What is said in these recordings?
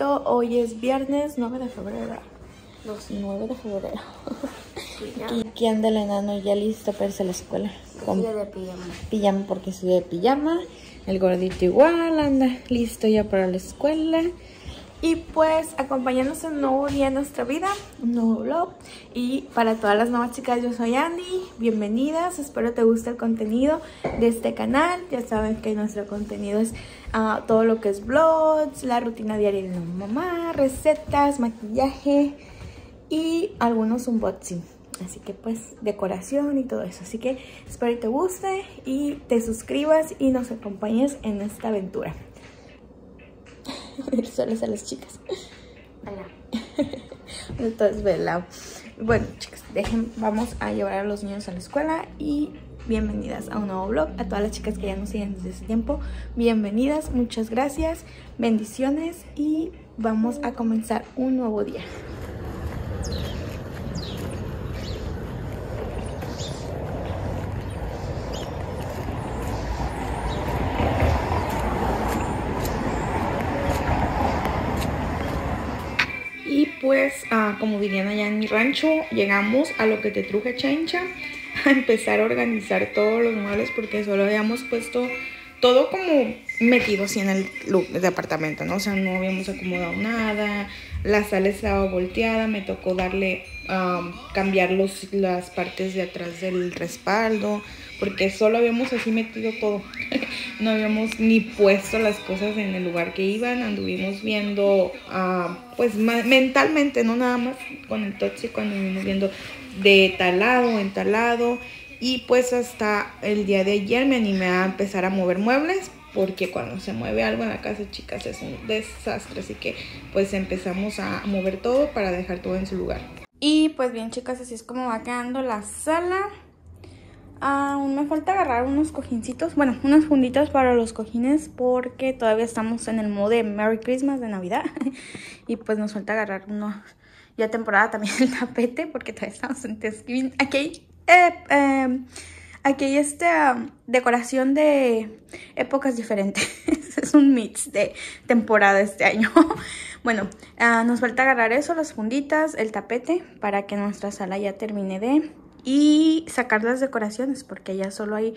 ratito. Hoy es viernes 9 de febrero. Los 9 de febrero. Y aquí anda el enano ya listo para irse a la escuela. Estudia de pijama. Pijama porque estudia de pijama. El gordito igual anda listo ya para la escuela. Y pues acompañándonos en un nuevo día en nuestra vida, un nuevo vlog. Y para todas las nuevas chicas, yo soy Andy, bienvenidas, espero te guste el contenido de este canal. Ya saben que nuestro contenido es todo lo que es vlogs, la rutina diaria de la mamá, recetas, maquillaje y algunos unboxing. Así que pues decoración y todo eso. Así que espero que te guste y te suscribas y nos acompañes en esta aventura. Soles a las chicas. Hola. Entonces, velado. Bueno, chicas, vamos a llevar a los niños a la escuela y bienvenidas a un nuevo vlog. A todas las chicas que ya nos siguen desde ese tiempo, bienvenidas, muchas gracias, bendiciones y vamos a comenzar un nuevo día. Pues, como dirían allá en mi rancho, llegamos a lo que te truje, chancha, a empezar a organizar todos los muebles porque solo habíamos puesto todo como metido así en el look de apartamento, ¿no? O sea, no habíamos acomodado nada, la sala estaba volteada, me tocó darle, cambiar las partes de atrás del respaldo porque solo habíamos así metido todo. No habíamos ni puesto las cosas en el lugar que iban. Anduvimos viendo, pues mentalmente, no nada más con el tóxico, anduvimos viendo de talado en talado. Y pues hasta el día de ayer me animé a empezar a mover muebles porque cuando se mueve algo en la casa, chicas, es un desastre. Así que pues empezamos a mover todo para dejar todo en su lugar. Y pues bien, chicas, así es como va quedando la sala. Aún me falta agarrar unos cojincitos, bueno, unas funditas para los cojines porque todavía estamos en el modo de Merry Christmas, de Navidad. Y pues nos falta agarrar uno, ya temporada también, el tapete porque todavía estamos en Thanksgiving. Aquí hay, decoración de épocas diferentes. Es un mix de temporada este año. Bueno, nos falta agarrar eso, las funditas, el tapete para que nuestra sala ya termine de... Y sacar las decoraciones porque ya solo hay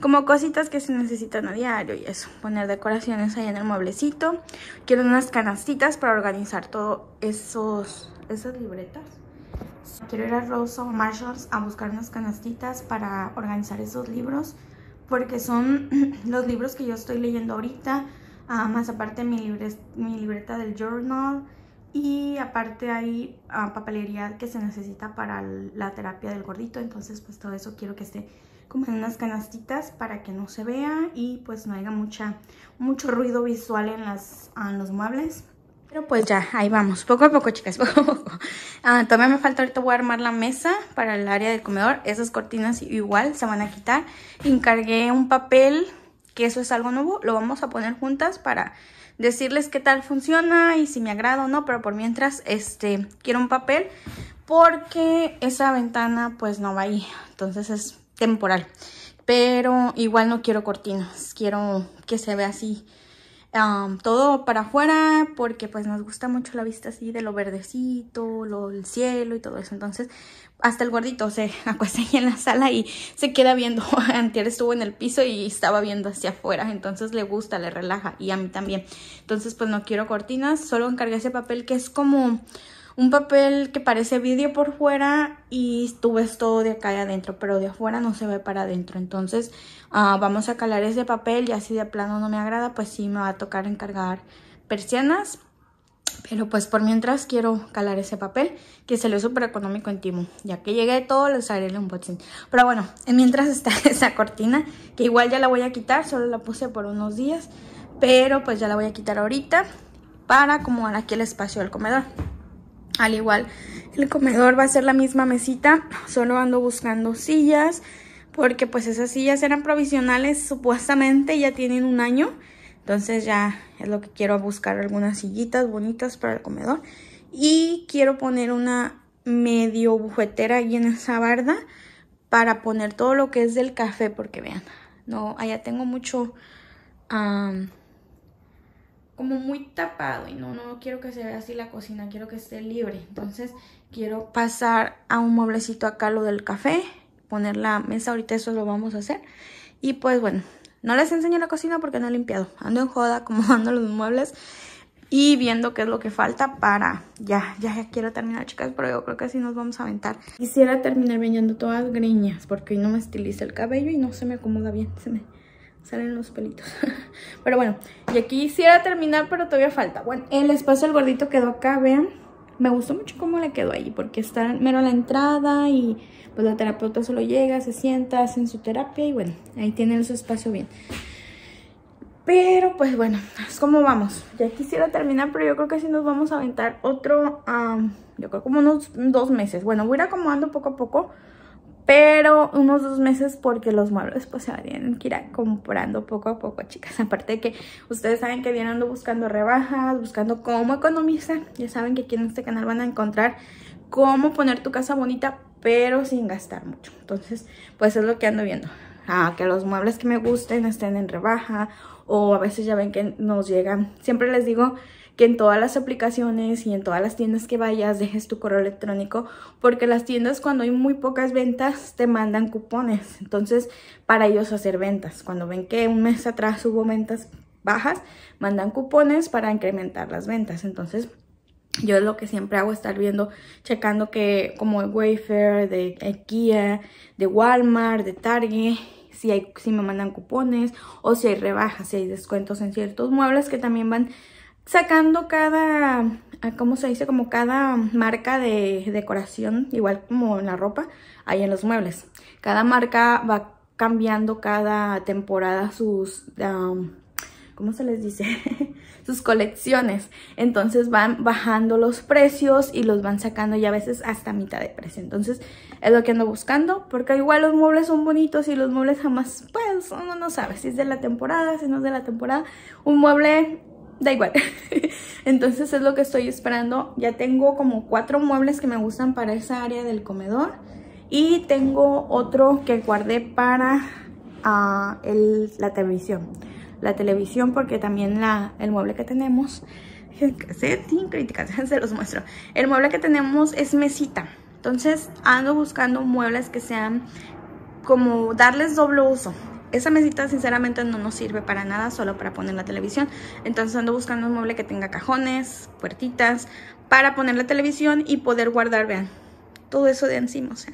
como cositas que se necesitan a diario y eso. Poner decoraciones ahí en el mueblecito. Quiero unas canastitas para organizar todo esas libretas. Quiero ir a Ross o Marshalls a buscar unas canastitas para organizar esos libros. Porque son los libros que yo estoy leyendo ahorita. Más aparte mi libreta del journal. Y aparte hay papelería que se necesita para la terapia del gordito. Entonces pues todo eso quiero que esté como en unas canastitas para que no se vea. Y pues no haya mucho ruido visual en los muebles. Pero pues ya, ahí vamos. Poco a poco, chicas, poco a poco. Todavía me falta, ahorita voy a armar la mesa para el área del comedor. Esas cortinas igual se van a quitar. Encargué un papel, que eso es algo nuevo. Lo vamos a poner juntas para... decirles qué tal funciona y si me agrada o no, pero por mientras quiero un papel porque esa ventana pues no va ahí, entonces es temporal, pero igual no quiero cortinas, quiero que se vea así todo para afuera porque pues nos gusta mucho la vista así de lo verdecito, el cielo y todo eso. Entonces hasta el gordito se acuesta ahí en la sala y se queda viendo. Antier estuvo en el piso y estaba viendo hacia afuera, entonces le gusta, le relaja y a mí también. Entonces pues no quiero cortinas, solo encargué ese papel que es como un papel que parece vidrio por fuera y tú ves todo de acá y adentro, pero de afuera no se ve para adentro. Entonces vamos a calar ese papel y así de plano no me agrada, pues sí me va a tocar encargar persianas. Pero pues por mientras quiero calar ese papel que salió súper económico en Temu. Ya que llegué todo, les haré el unboxing. Pero bueno, mientras está esa cortina que igual ya la voy a quitar, solo la puse por unos días. Pero pues ya la voy a quitar ahorita para acomodar aquí el espacio del comedor. Al igual, el comedor va a ser la misma mesita, solo ando buscando sillas, porque pues esas sillas eran provisionales, supuestamente ya tienen un año. Entonces ya es lo que quiero, buscar algunas sillitas bonitas para el comedor. Y quiero poner una medio bufetera ahí en esa barda para poner todo lo que es del café, porque vean, no, allá tengo mucho... como muy tapado y no quiero que se vea así la cocina, quiero que esté libre. Entonces quiero pasar a un mueblecito acá lo del café, poner la mesa, ahorita eso lo vamos a hacer. Y pues bueno, no les enseño la cocina porque no he limpiado, ando en joda acomodando los muebles y viendo qué es lo que falta para... Ya quiero terminar, chicas, pero yo creo que así nos vamos a aventar. Quisiera terminar bañando todas greñas porque hoy no me estiliza el cabello y no se me acomoda bien, se me salen los pelitos. Pero bueno, y aquí quisiera terminar, pero todavía falta. Bueno, el espacio del gordito quedó acá, vean. Me gustó mucho cómo le quedó ahí, porque está mero a la entrada y pues la terapeuta solo llega, se sienta, hacen su terapia y bueno, ahí tienen su espacio bien. Pero pues bueno, es como vamos. Ya quisiera terminar, pero yo creo que sí nos vamos a aventar otro, yo creo como unos 2 meses. Bueno, voy a ir acomodando poco a poco, pero unos 2 meses porque los muebles pues se varían que ir comprando poco a poco, chicas. Aparte de que ustedes saben que vienen buscando rebajas, buscando cómo economizar. Ya saben que aquí en este canal van a encontrar cómo poner tu casa bonita, pero sin gastar mucho. Entonces, pues es lo que ando viendo. Que los muebles que me gusten estén en rebaja, o a veces ya ven que nos llegan. Siempre les digo que en todas las aplicaciones y en todas las tiendas que vayas dejes tu correo electrónico, porque las tiendas cuando hay muy pocas ventas te mandan cupones, entonces para ellos hacer ventas, cuando ven que un mes atrás hubo ventas bajas, mandan cupones para incrementar las ventas. Entonces yo es lo que siempre hago, estar viendo, checando que como el Wayfair, de Ikea, de Walmart, de Target, si me mandan cupones o si hay rebajas, si hay descuentos en ciertos muebles que también van sacando cada, ¿cómo se dice? Como cada marca de decoración, igual como en la ropa, ahí en los muebles. Cada marca va cambiando cada temporada sus, ¿cómo se les dice? Sus colecciones. Entonces van bajando los precios y los van sacando y a veces hasta mitad de precio. Entonces es lo que ando buscando, porque igual los muebles son bonitos y los muebles jamás, pues uno no sabe si es de la temporada, si no es de la temporada. Un mueble... da igual. Entonces es lo que estoy esperando. Ya tengo como 4 muebles que me gustan para esa área del comedor. Y tengo otro que guardé para la televisión. La televisión, porque también el mueble que tenemos... sin críticas, se los muestro. El mueble que tenemos es mesita. Entonces ando buscando muebles que sean como darles doble uso. Esa mesita sinceramente no nos sirve para nada, solo para poner la televisión. Entonces ando buscando un mueble que tenga cajones, puertitas, para poner la televisión y poder guardar, vean, todo eso de encima. O sea,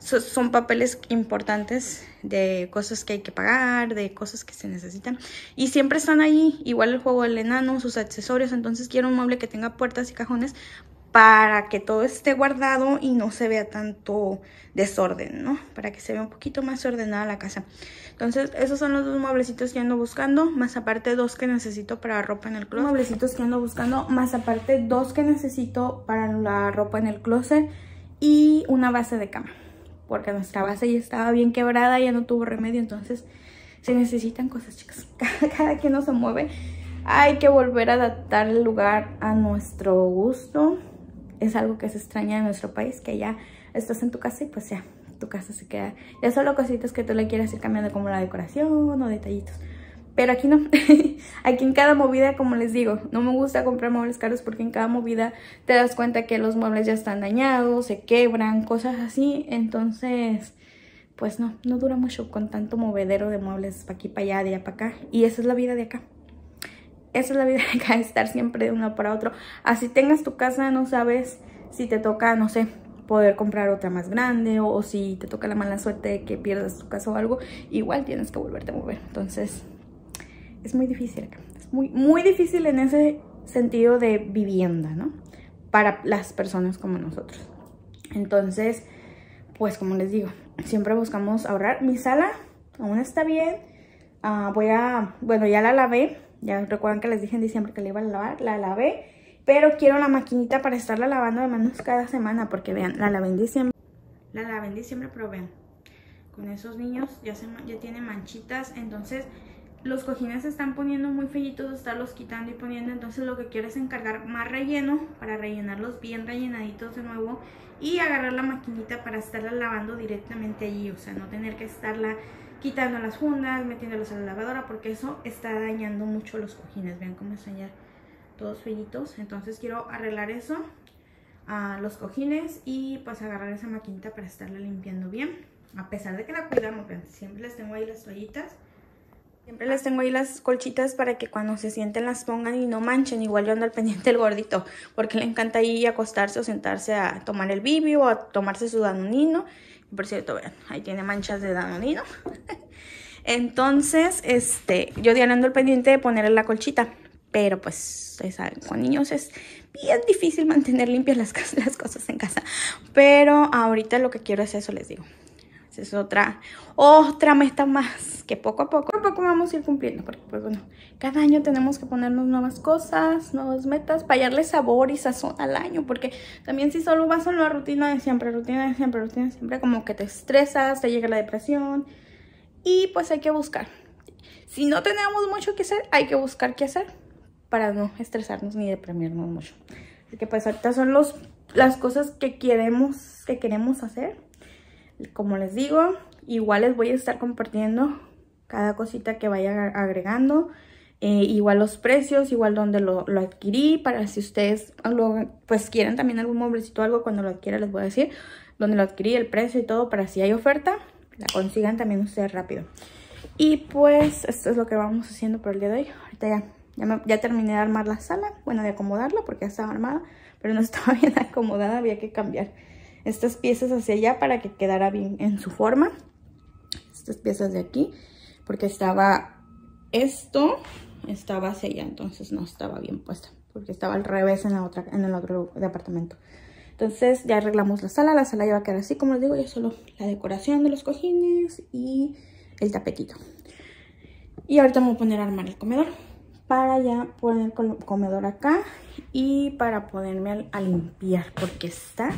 son papeles importantes de cosas que hay que pagar, de cosas que se necesitan. Y siempre están ahí, igual el juego del enano, sus accesorios. Entonces quiero un mueble que tenga puertas y cajones para que todo esté guardado y no se vea tanto desorden, ¿no? Para que se vea un poquito más ordenada la casa. Entonces, esos son los 2 mueblecitos que ando buscando, más aparte 2 que necesito para ropa en el closet. Mueblecitos que ando buscando, más aparte 2 que necesito para la ropa en el closet y una base de cama, porque nuestra base ya estaba bien quebrada, ya no tuvo remedio, entonces se necesitan cosas, chicas. Cada quien no se mueve. Hay que volver a adaptar el lugar a nuestro gusto. Es algo que se extraña en nuestro país, que ya estás en tu casa y pues ya, tu casa se queda. Ya solo cositas que tú le quieras ir cambiando, como la decoración o detallitos. Pero aquí no. Aquí en cada movida, como les digo, no me gusta comprar muebles caros porque en cada movida te das cuenta que los muebles ya están dañados, se quebran, cosas así. Entonces, pues no dura mucho con tanto movedero de muebles para aquí, para allá, de allá para acá. Y esa es la vida de acá. Esa es la vida de acá, estar siempre de uno para otro. Así tengas tu casa, no sabes si te toca, no sé, poder comprar otra más grande o si te toca la mala suerte de que pierdas tu casa o algo, igual tienes que volverte a mover. Entonces, es muy difícil acá. Es muy, muy difícil en ese sentido de vivienda, ¿no? Para las personas como nosotros. Entonces, pues como les digo, siempre buscamos ahorrar. Mi sala aún está bien. Bueno, ya la lavé. Ya recuerdan que les dije en diciembre que la iba a lavar, la lavé, pero quiero la maquinita para estarla lavando de manos cada semana, porque vean, la lavé en diciembre. La lavé en diciembre, pero vean, con esos niños ya tienen manchitas, entonces los cojines se están poniendo muy feitos de estarlos quitando y poniendo, entonces lo que quiero es encargar más relleno para rellenarlos bien rellenaditos de nuevo y agarrar la maquinita para estarla lavando directamente allí, o sea, no tener que estarla quitando las fundas, metiéndolas en la lavadora, porque eso está dañando mucho los cojines. Vean cómo están ya todos feitos. Entonces quiero arreglar eso, los cojines, y pues agarrar esa maquinita para estarla limpiando bien. A pesar de que la cuidamos, vean, siempre les tengo ahí las toallitas. Siempre les tengo ahí las colchitas para que cuando se sienten las pongan y no manchen. Igual yo ando al pendiente del gordito, porque le encanta ahí acostarse o sentarse a tomar el bibi o a tomarse su danonino. Por cierto, vean, ahí tiene manchas de danonino. Entonces, yo ya ando al pendiente de ponerle la colchita. Pero pues, ustedes saben, con niños es bien difícil mantener limpias las cosas en casa. Pero ahorita lo que quiero es eso, les digo. Es otra meta más que poco a poco vamos a ir cumpliendo, porque pues bueno, cada año tenemos que ponernos nuevas cosas, nuevas metas, para darle sabor y sazón al año, porque también si solo vas a la rutina de siempre, como que te estresas, te llega la depresión, y pues hay que buscar. Si no tenemos mucho que hacer, hay que buscar qué hacer para no estresarnos ni deprimirnos mucho. Así que pues ahorita son las cosas que queremos hacer. Como les digo, igual les voy a estar compartiendo cada cosita que vaya agregando. Igual los precios, igual donde lo adquirí, para si ustedes pues quieren también algún mueblecito o algo, cuando lo adquiera les voy a decir donde lo adquirí, el precio y todo, para si hay oferta, la consigan también ustedes rápido. Y pues esto es lo que vamos haciendo por el día de hoy. Ahorita ya terminé de armar la sala, bueno, de acomodarla, porque ya estaba armada, pero no estaba bien acomodada, había que cambiar estas piezas hacia allá para que quedara bien en su forma. Estas piezas de aquí, porque estaba hacia allá, entonces no estaba bien puesta, porque estaba al revés en el otro departamento. Entonces ya arreglamos la sala ya va a quedar así, como les digo, ya solo la decoración de los cojines y el tapetito. Y ahorita me voy a poner a armar el comedor, para ya poner el comedor acá y para ponerme a limpiar, porque está...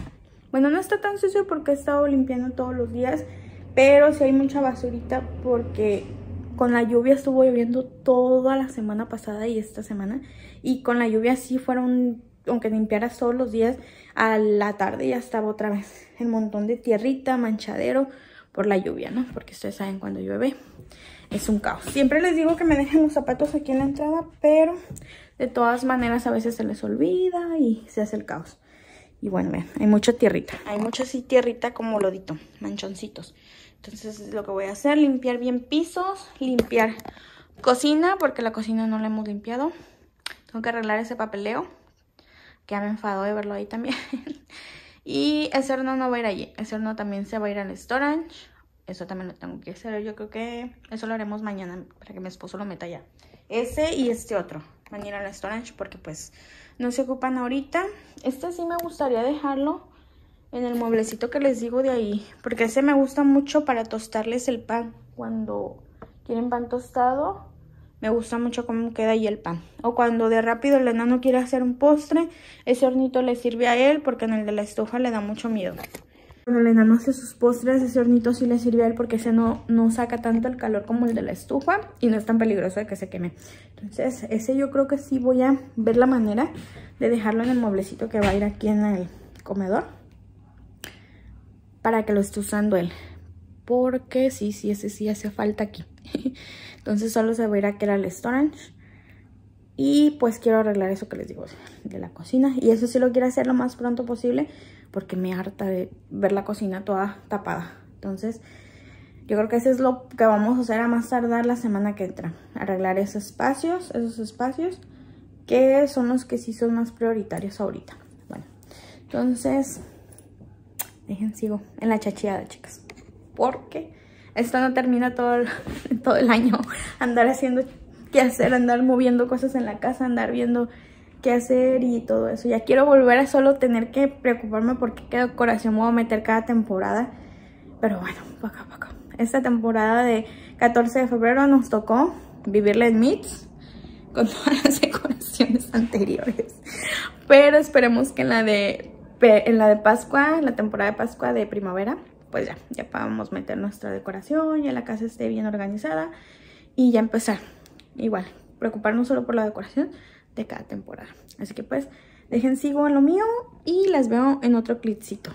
Bueno, no está tan sucio porque he estado limpiando todos los días, pero sí hay mucha basurita porque con la lluvia estuvo lloviendo toda la semana pasada y esta semana. Y con la lluvia sí fueron, aunque limpiaras todos los días, a la tarde ya estaba otra vez el montón de tierrita, manchadero por la lluvia, ¿no? Porque ustedes saben, cuando llueve es un caos. Siempre les digo que me dejen los zapatos aquí en la entrada, pero de todas maneras a veces se les olvida y se hace el caos. Y bueno, vean, hay mucha tierrita. Hay mucha así tierrita como lodito, manchoncitos. Entonces lo que voy a hacer, limpiar bien pisos, limpiar cocina, porque la cocina no la hemos limpiado. Tengo que arreglar ese papeleo, que ya me enfadó de verlo ahí también. Y el cerno no va a ir allí, el cerno también se va a ir al storage. Eso también lo tengo que hacer, yo creo que eso lo haremos mañana, para que mi esposo lo meta ya. Ese y este otro van a ir al storage porque pues no se ocupan ahorita. Este sí me gustaría dejarlo en el mueblecito que les digo de ahí, porque ese me gusta mucho para tostarles el pan. Cuando quieren pan tostado, me gusta mucho cómo queda ahí el pan. O cuando de rápido el enano quiere hacer un postre, ese hornito le sirve a él, porque en el de la estufa le da mucho miedo. Cuando el enano hace sus postres, ese hornito sí le sirve a él, porque ese no saca tanto el calor como el de la estufa y no es tan peligroso de que se queme. Entonces ese yo creo que sí voy a ver la manera de dejarlo en el mueblecito que va a ir aquí en el comedor, para que lo esté usando él, porque sí, ese sí hace falta aquí. Entonces solo se va a ir aquí al storage. Y pues quiero arreglar eso que les digo de la cocina. Y eso sí lo quiero hacer lo más pronto posible, porque me harta de ver la cocina toda tapada. Entonces yo creo que eso es lo que vamos a hacer a más tardar la semana que entra. Arreglar esos espacios que son los que sí son más prioritarios ahorita. Bueno, entonces sigo en la chachiada, chicas, porque esto no termina todo el año. Andar haciendo qué hacer, andar moviendo cosas en la casa, andar viendo qué hacer y todo eso. Ya quiero volver a solo tener que preocuparme porque qué decoración voy a meter cada temporada. Pero bueno, poco a poco. Esta temporada de 14 de febrero nos tocó vivirla en mix con todas las decoraciones anteriores. Pero esperemos que en la de Pascua, la temporada de Pascua de primavera, pues ya podamos meter nuestra decoración, ya la casa esté bien organizada y ya empezar. Igual, preocuparnos solo por la decoración de cada temporada. Así que pues, dejen sigo en lo mío y las veo en otro clipcito.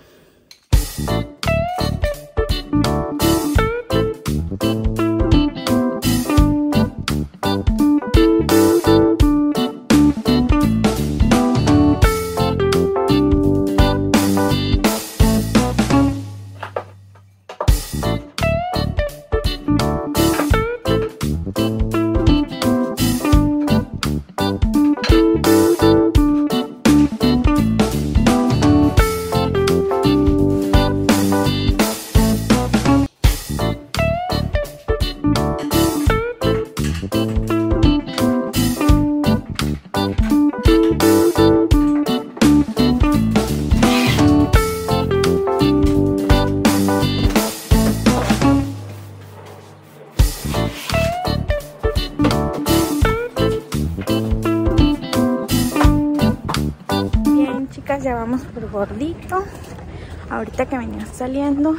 estábamos por gordito. Ahorita que venía saliendo,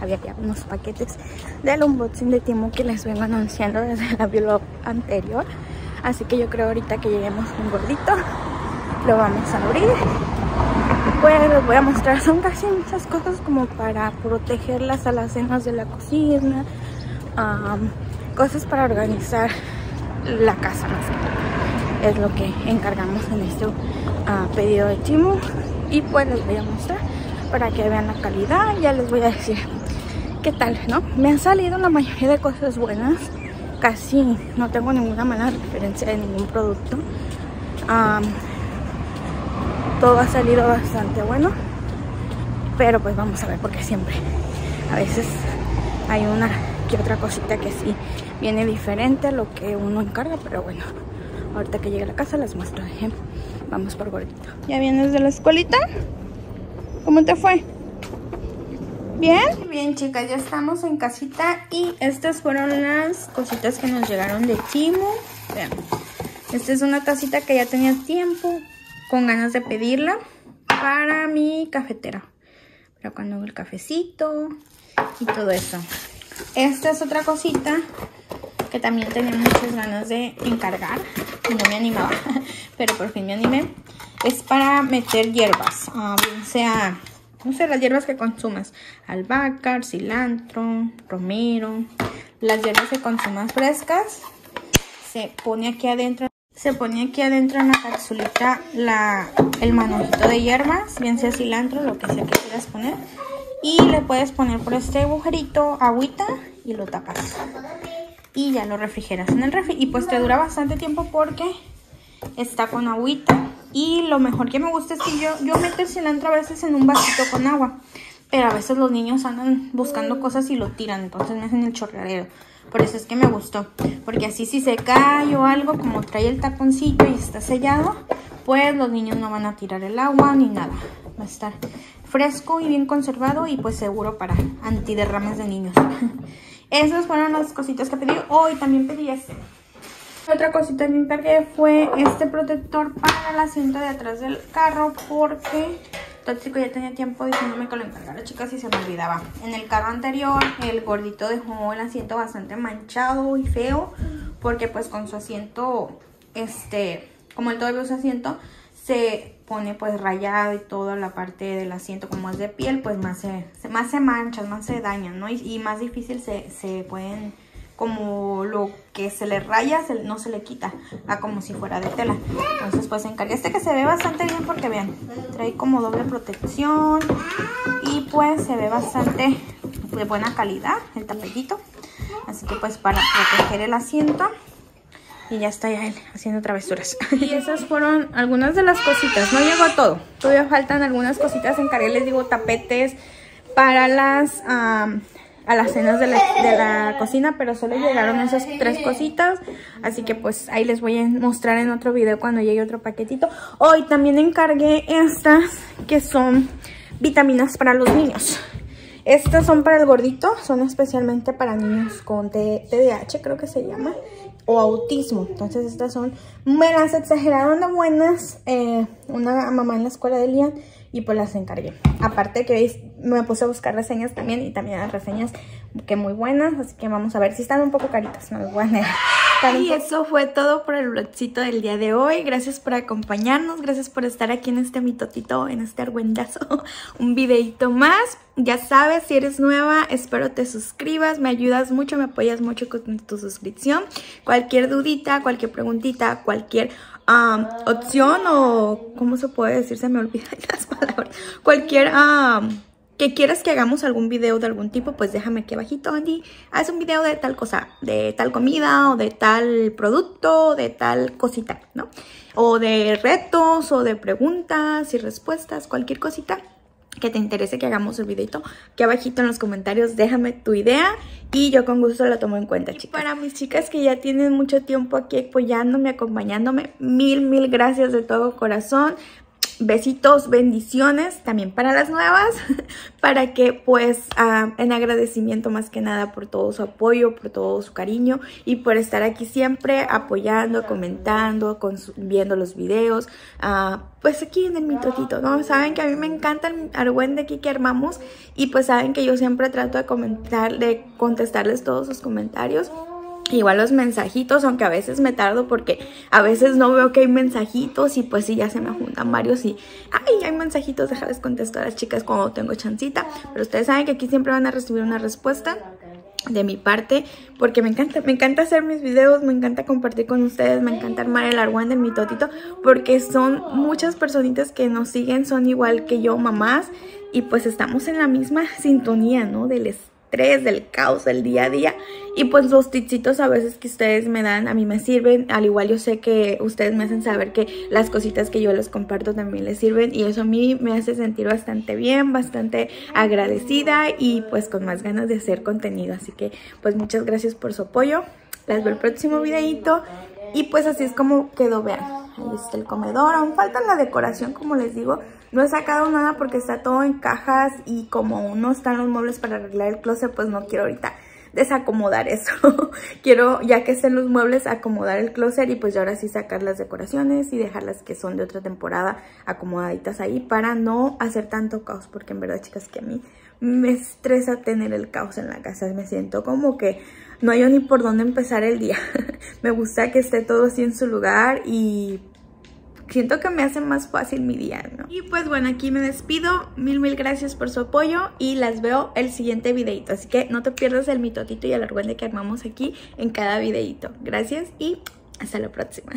había ya unos paquetes del unboxing de Temu que les vengo anunciando desde el vlog anterior. Así que yo creo ahorita que lleguemos un gordito, lo vamos a abrir. Pues les voy a mostrar, son casi muchas cosas como para proteger las alacenas de la cocina, cosas para organizar la casa más que es lo que encargamos en este pedido de Temu. Y pues les voy a mostrar para que vean la calidad. Ya les voy a decir qué tal, ¿no? Me han salido la mayoría de cosas buenas, casi no tengo ninguna mala referencia de ningún producto. Todo ha salido bastante bueno, pero pues vamos a ver, porque siempre a veces hay una que otra cosita que sí viene diferente a lo que uno encarga, pero bueno, ahorita que llegue a la casa les muestro. Vamos por gordito. ¿Ya vienes de la escuelita? ¿Cómo te fue? ¿Bien? Bien, chicas, ya estamos en casita y estas fueron las cositas que nos llegaron de Temu. Vean, esta es una tacita que ya tenía tiempo con ganas de pedirla para mi cafetera, para cuando hago el cafecito y todo eso. Esta es otra cosita que también tenía muchas ganas de encargar y no me animaba, pero por fin me animé. Es para meter hierbas, bien sea, no sé, las hierbas que consumas, albahaca, cilantro, romero, las hierbas que consumas frescas. Se pone aquí adentro, en la capsulita el manojito de hierbas, bien sea cilantro, lo que sea que quieras poner, y le puedes poner por este agujerito agüita y lo tapas y ya lo refrigeras en el refri, y pues te dura bastante tiempo porque está con agüita. Y lo mejor que me gusta es que yo meto el cilantro a veces en un vasito con agua, pero a veces los niños andan buscando cosas y lo tiran, entonces me hacen el chorreadero. Por eso es que me gustó, porque así si se cae o algo, como trae el taponcito y está sellado, pues los niños no van a tirar el agua ni nada. Va a estar fresco y bien conservado y pues seguro para antiderrames de niños. Esas fueron las cositas que pedí. Hoy también pedí este. Otra cosita que encargué fue este protector para la cinta de atrás del carro, porque tóxico ya tenía tiempo diciéndome que lo encargara, chicas, y se me olvidaba. En el carro anterior el gordito dejó el asiento bastante manchado y feo, porque pues con su asiento, como él todavía usa asiento, se pone pues rayado y toda la parte del asiento, como es de piel, pues más se manchan, más se dañan, ¿no? Y más difícil se pueden, como lo que se le raya no se le quita, como si fuera de tela. Entonces pues encargué este que se ve bastante bien, porque vean, trae como doble protección y pues se ve bastante de buena calidad el tapetito, así que pues para proteger el asiento. Y ya está ya él haciendo travesuras. Y esas fueron algunas de las cositas, no llegó a todo, todavía faltan algunas cositas. Encargué, les digo, tapetes para las alacenas de la cocina, pero solo llegaron esas tres cositas, así que pues ahí les voy a mostrar en otro video cuando llegue otro paquetito. Hoy también encargué estas que son vitaminas para los niños. Estas son para el gordito, son especialmente para niños con TDAH, creo que se llama, o autismo. Entonces estas son, me las exageraron de buenas, una mamá en la escuela de Lian, y pues las encargué. Aparte que veis, me puse a buscar reseñas también, y también las reseñas que muy buenas, así que vamos a ver. Si están un poco caritas, no les voy a negar. Y eso fue todo por el vlogcito del día de hoy. Gracias por acompañarnos, gracias por estar aquí en este mitotito, en este argüendazo, un videito más. Ya sabes, si eres nueva, espero te suscribas, me ayudas mucho, me apoyas mucho con tu suscripción. Cualquier dudita, cualquier preguntita, cualquier opción, o ¿cómo se puede decir? Se me olvidan las palabras. Cualquier que quieras que hagamos algún video de algún tipo, pues déjame aquí abajito, Andy, haz un video de tal cosa, de tal comida, o de tal producto, de tal cosita, ¿no? O de retos, o de preguntas y respuestas, cualquier cosita que te interese que hagamos el videito, que abajito en los comentarios déjame tu idea y yo con gusto la tomo en cuenta, chicas. Y para mis chicas que ya tienen mucho tiempo aquí apoyándome, acompañándome, mil gracias de todo corazón. Besitos, bendiciones, también para las nuevas, para que pues en agradecimiento más que nada por todo su apoyo, por todo su cariño y por estar aquí siempre apoyando, comentando, viendo los videos, pues aquí en el mitotito, ¿no? Saben que a mí me encanta el argüende aquí que armamos y pues saben que yo siempre trato de comentar, de contestarles todos sus comentarios. Igual los mensajitos, aunque a veces me tardo porque a veces no veo que hay mensajitos y pues sí, ya se me juntan varios y ¡ay! Hay mensajitos, déjales contestar a las chicas cuando tengo chancita. Pero ustedes saben que aquí siempre van a recibir una respuesta de mi parte porque me encanta hacer mis videos, me encanta compartir con ustedes, me encanta armar el argüende, mi totito, porque son muchas personitas que nos siguen, son igual que yo, mamás, y pues estamos en la misma sintonía, ¿no? Del estrés, del caos, del día a día. Y pues los tipsitos a veces que ustedes me dan a mí me sirven, al igual yo sé que ustedes me hacen saber que las cositas que yo les comparto también les sirven y eso a mí me hace sentir bastante bien, bastante agradecida y pues con más ganas de hacer contenido. Así que pues muchas gracias por su apoyo, las veo el próximo videito y pues así es como quedó, vean, ahí está el comedor, aún falta la decoración como les digo. No he sacado nada porque está todo en cajas y como no están los muebles para arreglar el closet, pues no quiero ahorita desacomodar eso. Quiero, ya que estén los muebles, acomodar el closet y pues ya ahora sí sacar las decoraciones y dejarlas que son de otra temporada acomodaditas ahí para no hacer tanto caos, porque en verdad, chicas, que a mí me estresa tener el caos en la casa. Me siento como que no hay ni por dónde empezar el día. Me gusta que esté todo así en su lugar y siento que me hace más fácil mi día, ¿no? Y pues bueno, aquí me despido. Mil gracias por su apoyo y las veo el siguiente videito. Así que no te pierdas el mitotito y el argüende que armamos aquí en cada videito. Gracias y hasta la próxima.